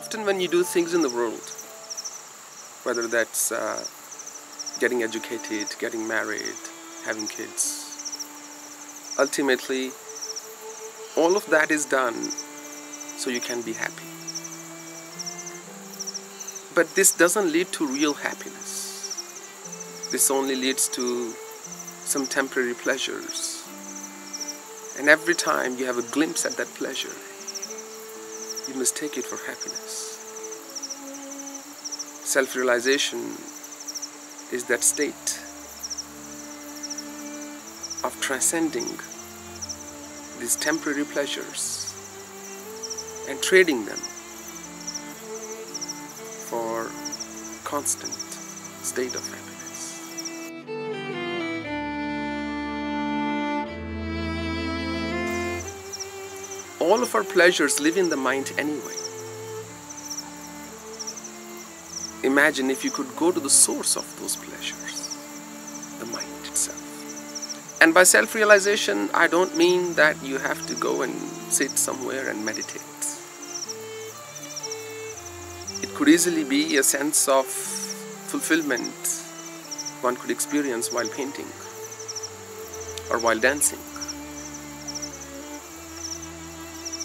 often when you do things in the world, whether that's getting educated, getting married, having kids, ultimately all of that is done so you can be happy. But this doesn't lead to real happiness. This only leads to some temporary pleasures. And every time you have a glimpse at that pleasure, you mistake it for happiness. Self-realization is that state of transcending these temporary pleasures and trading them for a constant state of happiness. All of our pleasures live in the mind anyway. Imagine if you could go to the source of those pleasures, the mind itself. And by self-realization, I don't mean that you have to go and sit somewhere and meditate. It could easily be a sense of fulfillment one could experience while painting or while dancing,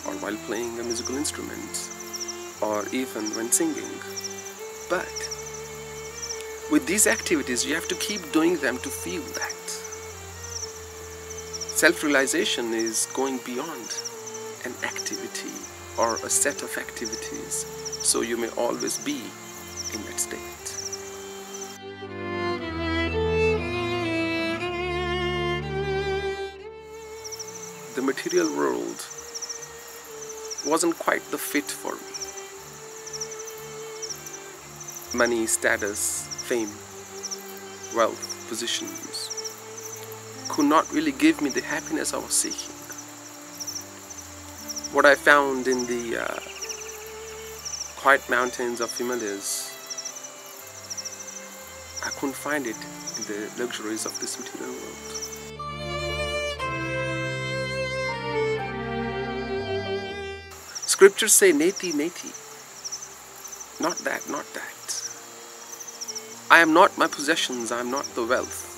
or while playing a musical instrument, or even when singing. But with these activities, you have to keep doing them to feel that. Self-realization is going beyond an activity or a set of activities, so you may always be in that state. The material world wasn't quite the fit for me. Money, status, fame, wealth, positions could not really give me the happiness I was seeking. What I found in the quiet mountains of Himalayas, I couldn't find it in the luxuries of this material world. Scriptures say, neti, neti. Not that, not that. I am not my possessions, I am not the wealth.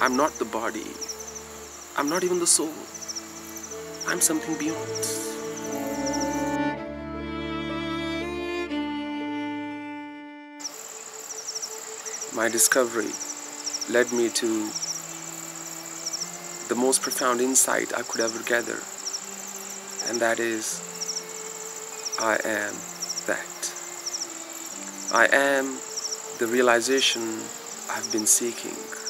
I am not the body. I am not even the soul. I am something beyond. My discovery led me to the most profound insight I could ever gather, and that is, I am that. I am the realization I've been seeking.